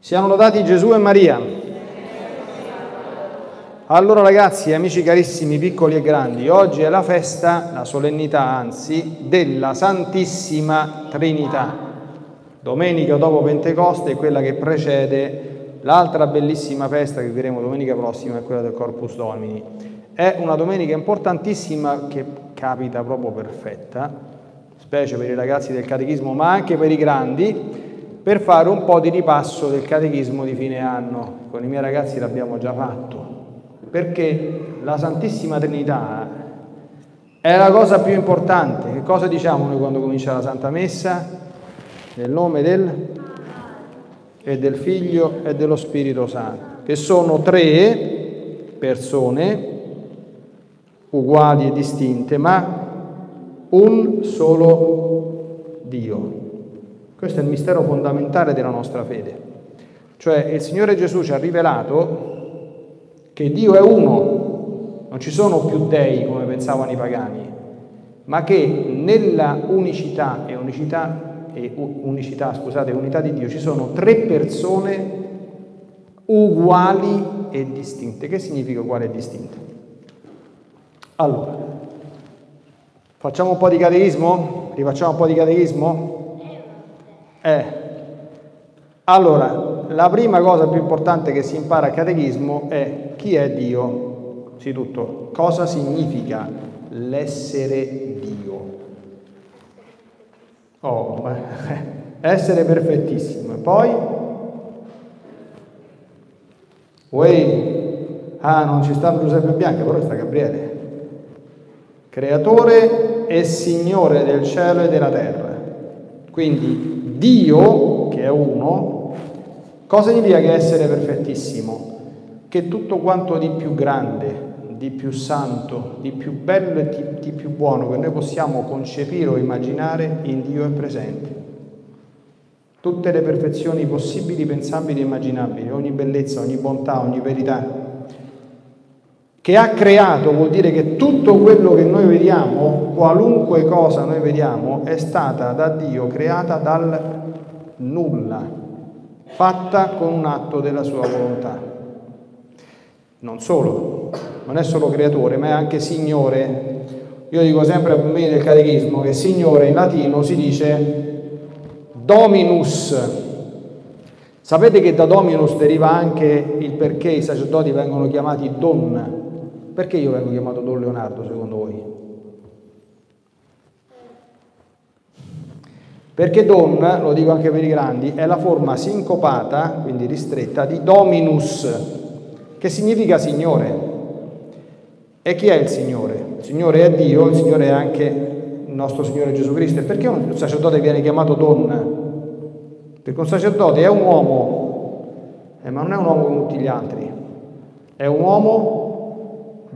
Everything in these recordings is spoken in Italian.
Siamo lodati Gesù e Maria. Allora ragazzi, amici carissimi, piccoli e grandi, oggi è la festa, la solennità anzi, della Santissima Trinità. Domenica dopo Pentecoste è quella che precede l'altra bellissima festa che vedremo domenica prossima, è quella del Corpus Domini. È una domenica importantissima che capita proprio perfetta, specie per i ragazzi del Catechismo ma anche per i grandi, per fare un po' di ripasso del Catechismo di fine anno. Con i miei ragazzi l'abbiamo già fatto, perché la Santissima Trinità è la cosa più importante. Che cosa diciamo noi quando comincia la Santa Messa? Nel nome del Figlio e dello Spirito Santo, che sono tre persone uguali e distinte, ma un solo Dio. Questo è il mistero fondamentale della nostra fede. Cioè il Signore Gesù ci ha rivelato che Dio è uno, non ci sono più dei come pensavano i pagani, ma che nella unità di Dio ci sono tre persone uguali e distinte. Che significa uguale e distinte? Allora, facciamo un po' di catechismo? Rifacciamo un po' di catechismo? Allora, la prima cosa più importante che si impara al Catechismo è chi è Dio. Innanzitutto, cosa significa l'essere Dio? Essere perfettissimo. E poi? Non ci sta Giuseppe Bianchi, però sta Gabriele. Creatore e Signore del cielo e della terra. Quindi Dio, che è uno, cosa significa che essere perfettissimo? Che tutto quanto di più grande, di più santo, di più bello e di più buono che noi possiamo concepire o immaginare in Dio è presente. Tutte le perfezioni possibili, pensabili e immaginabili, ogni bellezza, ogni bontà, ogni verità. Che ha creato vuol dire che tutto quello che noi vediamo, qualunque cosa noi vediamo, è stata da Dio creata dal nulla, fatta con un atto della sua volontà. Non solo, non è solo creatore, ma è anche Signore. Io dico sempre a me del Catechismo che Signore in latino si dice Dominus. Sapete che da Dominus deriva anche il perché i sacerdoti vengono chiamati Don. Perché io vengo chiamato Don Leonardo, secondo voi? Perché Don, lo dico anche per i grandi, è la forma sincopata, quindi ristretta, di Dominus, che significa Signore. E chi è il Signore? Il Signore è Dio, il Signore è anche il nostro Signore Gesù Cristo. E perché un sacerdote viene chiamato Don? Perché un sacerdote è un uomo, ma non è un uomo come tutti gli altri, è un uomo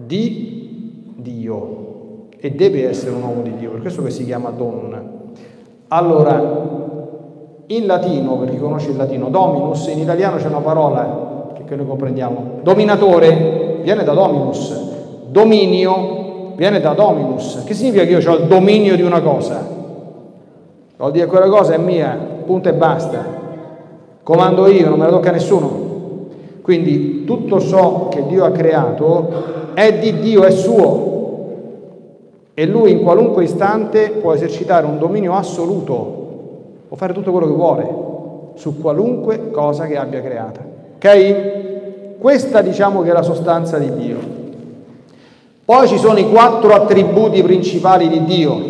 di Dio e deve essere un uomo di Dio, per questo che si chiama Don. Allora, in latino, per chi conosce il latino, Dominus, in italiano c'è una parola che noi comprendiamo, dominatore, viene da Dominus, dominio viene da Dominus. Che significa che io ho il dominio di una cosa? Vuol dire che quella cosa è mia, punto e basta, comando io, non me la tocca a nessuno. Quindi tutto ciò che Dio ha creato è di Dio, è suo, e Lui in qualunque istante può esercitare un dominio assoluto, può fare tutto quello che vuole su qualunque cosa che abbia creata. Ok? Questa diciamo che è la sostanza di Dio. Poi ci sono i quattro attributi principali di Dio,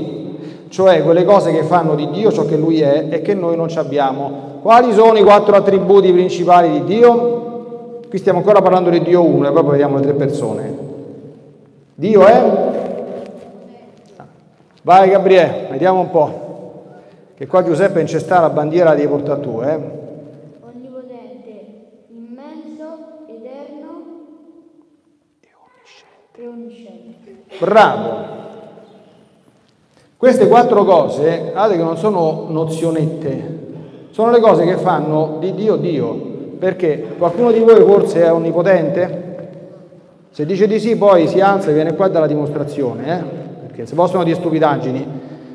cioè quelle cose che fanno di Dio ciò che Lui è e che noi non ci abbiamo. Quali sono i quattro attributi principali di Dio? Qui stiamo ancora parlando di Dio uno, e poi vediamo le tre persone. Dio è? Vai Gabriele, vediamo un po'. Che qua Giuseppe incesta la bandiera dei portatù, Onnipotente, immenso, eterno e onnisciente. Bravo! Queste quattro cose, guardate che non sono nozionette, sono le cose che fanno di Dio Dio. Perché qualcuno di voi forse è onnipotente? Se dice di sì, poi si alza e viene qua dalla dimostrazione, perché se possono dire stupidaggini.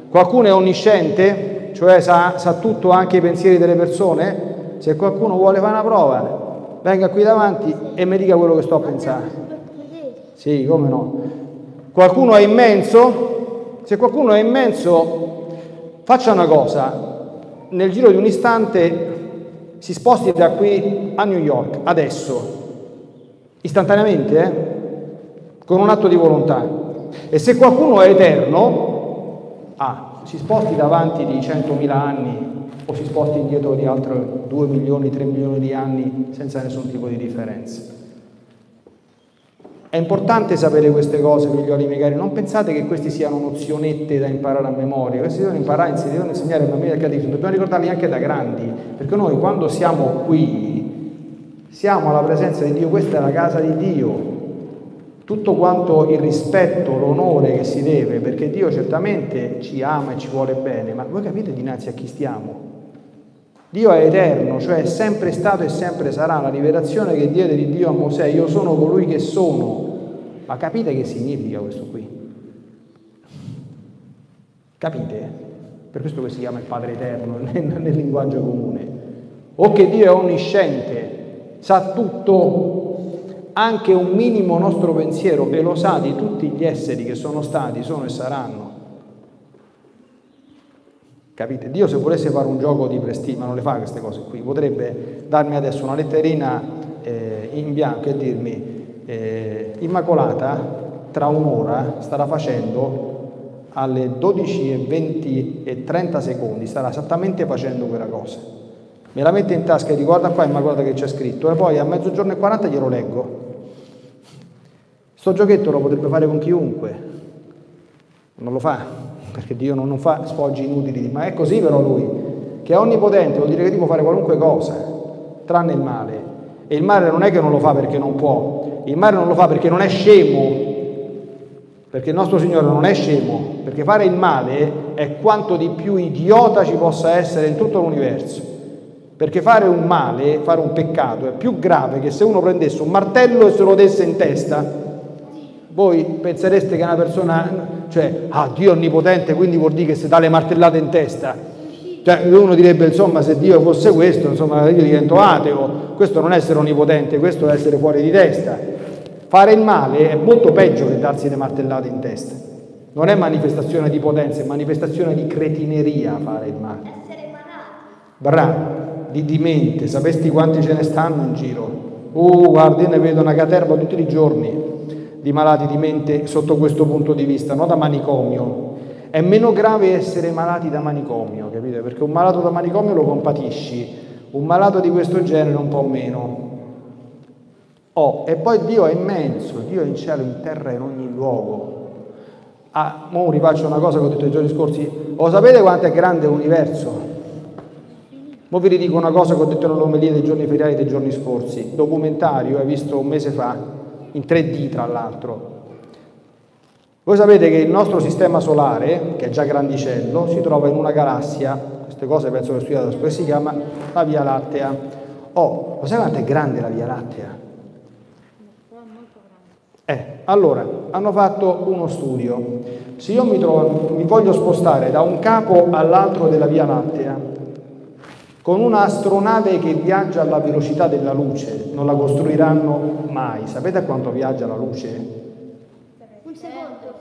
Qualcuno è onnisciente, cioè sa tutto, anche i pensieri delle persone. se qualcuno vuole fare una prova, venga qui davanti e mi dica quello che sto a pensare. Sì, come no? Qualcuno è immenso? Se qualcuno è immenso, faccia una cosa, nel giro di un istante si sposti da qui a New York, adesso, istantaneamente, con un atto di volontà. E se qualcuno è eterno, si sposti davanti di 100.000 anni o si sposti indietro di altri 2 milioni, 3 milioni di anni senza nessun tipo di differenza. È importante sapere queste cose, figlioli miei cari, non pensate che queste siano nozionette da imparare a memoria, queste devono imparare, si devono insegnare ai bambini del Catechismo, dobbiamo ricordarli anche da grandi, perché noi quando siamo qui siamo alla presenza di Dio, questa è la casa di Dio. Tutto quanto il rispetto, l'onore che si deve, perché Dio certamente ci ama e ci vuole bene, ma voi capite dinanzi a chi stiamo? Dio è eterno, cioè è sempre stato e sempre sarà. La rivelazione che diede di Dio a Mosè, io sono colui che sono. Ma capite che significa questo qui? Capite? Per questo che si chiama il Padre Eterno nel linguaggio comune. O che Dio è onnisciente, sa tutto, anche un minimo nostro pensiero, e lo sa di tutti gli esseri che sono stati, sono e saranno. Capite? Dio, se volesse fare un gioco di prestigio, ma non le fa queste cose qui, potrebbe darmi adesso una letterina in bianco e dirmi Immacolata tra un'ora starà facendo alle 12:20:30, starà esattamente facendo quella cosa. Me la mette in tasca e dico guarda qua Immacolata che c'è scritto, e poi a 12:40 glielo leggo. Sto giochetto lo potrebbe fare con chiunque, non lo fa, perché Dio non fa sfoggi inutili, ma è così però Lui, che è onnipotente, vuol dire che può fare qualunque cosa, tranne il male. E il male non è che non lo fa perché non può, il male non lo fa perché non è scemo, perché il nostro Signore non è scemo, perché fare il male è quanto di più idiota ci possa essere in tutto l'universo, perché fare un male, fare un peccato, è più grave che se uno prendesse un martello e se lo desse in testa. Voi pensereste che una persona, cioè, Dio è onnipotente, quindi vuol dire che se dà le martellate in testa. Cioè, uno direbbe, insomma, se Dio fosse questo, insomma, io divento ateo. Questo non è essere onnipotente, questo è essere fuori di testa. Fare il male è molto peggio che darsi le martellate in testa. Non è manifestazione di potenza, è manifestazione di cretineria fare il male. Essere malato. Bravo, di mente. Sapesti quanti ce ne stanno in giro? Guarda, io ne vedo una caterva tutti i giorni di malati di mente sotto questo punto di vista, non da manicomio. È meno grave essere malati da manicomio, capite? Perché un malato da manicomio lo compatisci, un malato di questo genere un po' meno. E poi Dio è immenso, Dio è in cielo, in terra, in ogni luogo. Mo rifaccio una cosa che ho detto i giorni scorsi, lo sapete quanto è grande l'universo? Mo vi ridico una cosa che ho detto nell'omelia dei giorni feriali dei giorni scorsi, documentario, hai visto un mese fa, in 3D tra l'altro. Voi sapete che il nostro sistema solare, che è già grandicello, si trova in una galassia, queste cose penso che ho studiato, che si chiama la Via Lattea. Lo sai quanto è grande la Via Lattea? Allora, hanno fatto uno studio. Se io mi voglio spostare da un capo all'altro della Via Lattea, con un'astronave che viaggia alla velocità della luce, non la costruiranno mai. Sapete a quanto viaggia la luce? Un secondo.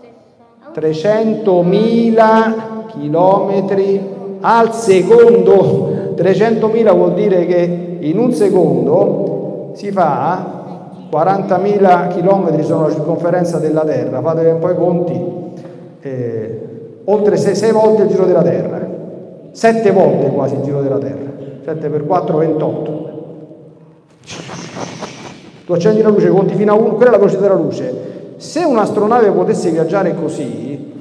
300.000 chilometri al secondo. 300.000 vuol dire che in un secondo si fa 40.000 chilometri, sono la circonferenza della Terra, fate un po' i conti, oltre 6 volte il giro della Terra, 7 volte quasi il giro della Terra. 7 per 4, 28. Tu accendi la luce, conti fino a 1, quella è la velocità della luce. Se un'astronave potesse viaggiare così,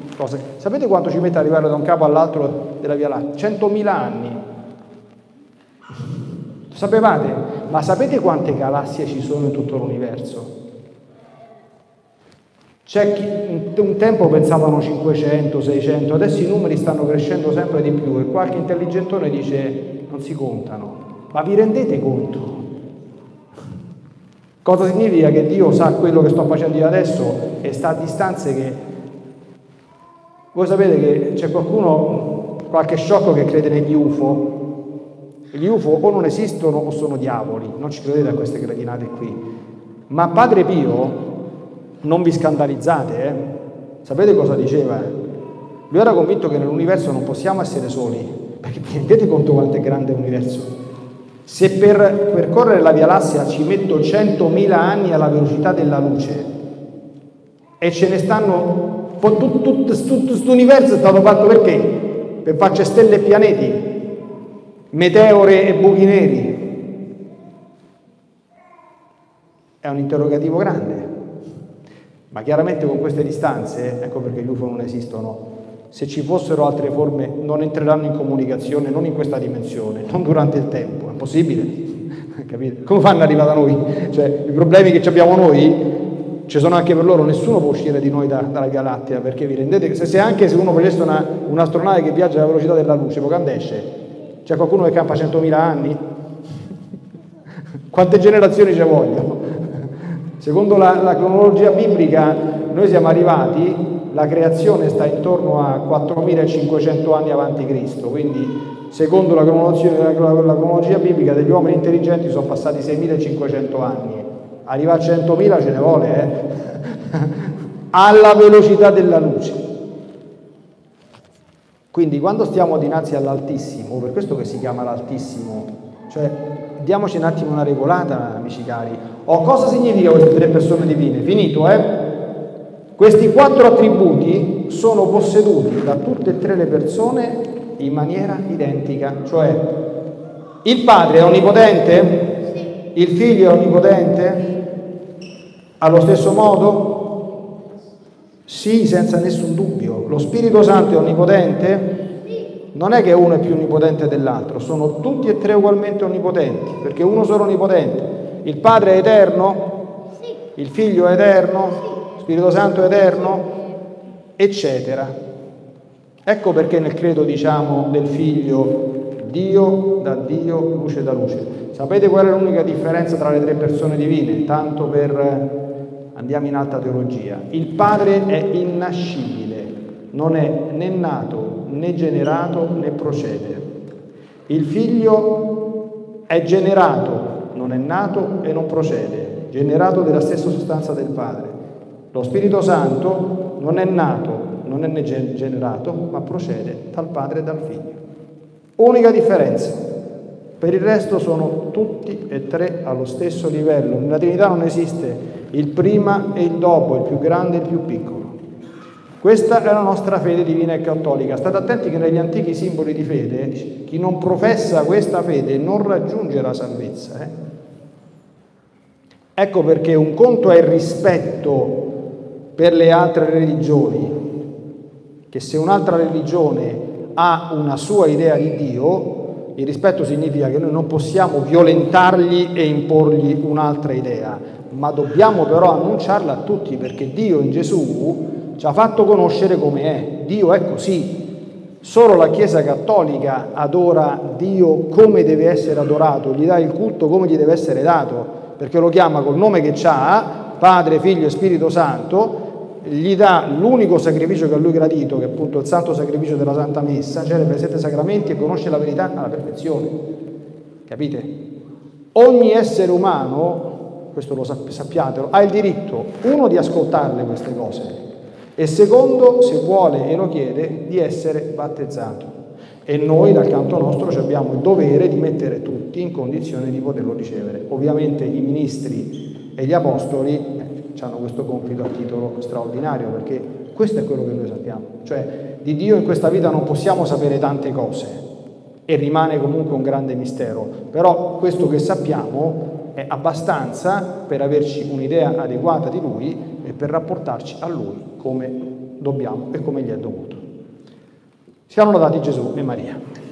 sapete quanto ci mette ad arrivare da un capo all'altro della Via Lattea? 100.000 anni. Lo sapevate? Ma sapete quante galassie ci sono in tutto l'universo? C'è chi un tempo pensavano 500, 600, adesso i numeri stanno crescendo sempre di più e qualche intelligentone dice non si contano. Ma vi rendete conto? Cosa significa che Dio sa quello che sto facendo io adesso e sta a distanze che... Voi sapete che c'è qualcuno, qualche sciocco che crede negli UFO Gli UFO o non esistono o sono diavoli, non ci credete a queste gradinate qui. Ma Padre Pio, non vi scandalizzate, sapete cosa diceva? Lui era convinto che nell'universo non possiamo essere soli, perché vi rendete conto quanto è grande l'universo? Se per percorrere la Via Lattea ci metto 100.000 anni alla velocità della luce, e ce ne stanno... Tutto questo universo è stato fatto perché? Per farci stelle e pianeti, meteore e buchi neri. È un interrogativo grande, ma chiaramente con queste distanze, ecco perché gli UFO non esistono. Se ci fossero altre forme non entreranno in comunicazione, non in questa dimensione, non durante il tempo, è possibile, capite? Come fanno ad arrivare da noi? Cioè, i problemi che abbiamo noi ci sono anche per loro, nessuno può uscire di noi dalla Via Lattea, perché vi rendete, se uno facesse un'astronave che viaggia alla velocità della luce, poi quando esce? C'è qualcuno che campa 100.000 anni? Quante generazioni ci vogliono? Secondo la cronologia biblica noi siamo arrivati, la creazione sta intorno a 4.500 anni avanti Cristo, quindi secondo la cronologia biblica degli uomini intelligenti sono passati 6.500 anni. Arrivare a 100.000 ce ne vuole, alla velocità della luce. Quindi quando stiamo dinanzi all'Altissimo, per questo che si chiama l'Altissimo, cioè diamoci un attimo una regolata, amici cari. Cosa significa queste tre persone divine? Finito, Questi quattro attributi sono posseduti da tutte e tre le persone in maniera identica, cioè il Padre è onnipotente? Il Figlio è onnipotente? Allo stesso modo? Sì, senza nessun dubbio. Lo Spirito Santo è onnipotente? Non è che uno è più onnipotente dell'altro, sono tutti e tre ugualmente onnipotenti, perché uno solo è onnipotente. Il Padre è eterno? Il Figlio è eterno? Lo Spirito Santo è eterno? Eccetera. Ecco perché nel credo diciamo del Figlio Dio da Dio, luce da luce. Sapete qual è l'unica differenza tra le tre persone divine? Tanto per... andiamo in alta teologia. Il Padre è innascibile, non è né nato, né generato, né procede. Il Figlio è generato, non è nato e non procede, generato della stessa sostanza del Padre. Lo Spirito Santo non è nato, non è né generato, ma procede dal Padre e dal Figlio. Unica differenza. Per il resto sono tutti e tre allo stesso livello. Nella Trinità non esiste il prima e il dopo, il più grande e il più piccolo. Questa è la nostra fede divina e cattolica. State attenti che negli antichi simboli di fede chi non professa questa fede non raggiunge la salvezza. Ecco perché un conto è il rispetto per le altre religioni, che se un'altra religione ha una sua idea di Dio, il rispetto significa che noi non possiamo violentargli e imporgli un'altra idea, ma dobbiamo però annunciarla a tutti, perché Dio in Gesù ci ha fatto conoscere come è. Dio è così. Solo la Chiesa Cattolica adora Dio come deve essere adorato, gli dà il culto come gli deve essere dato, perché lo chiama col nome che ha, Padre, Figlio e Spirito Santo, gli dà l'unico sacrificio che a lui è gradito, che è appunto il santo sacrificio della Santa Messa, celebra i 7 sacramenti e conosce la verità alla perfezione. Capite? Ogni essere umano, questo lo sappiatelo, ha il diritto, uno, di ascoltarle queste cose, e secondo, se vuole e lo chiede, di essere battezzato. E noi dal canto nostro abbiamo il dovere di mettere tutti in condizione di poterlo ricevere. Ovviamente i ministri e gli apostoli hanno questo compito a titolo straordinario, perché questo è quello che noi sappiamo, cioè di Dio in questa vita non possiamo sapere tante cose e rimane comunque un grande mistero, però questo che sappiamo è abbastanza per averci un'idea adeguata di Lui e per rapportarci a Lui come dobbiamo e come gli è dovuto. Siamo lodati Gesù e Maria.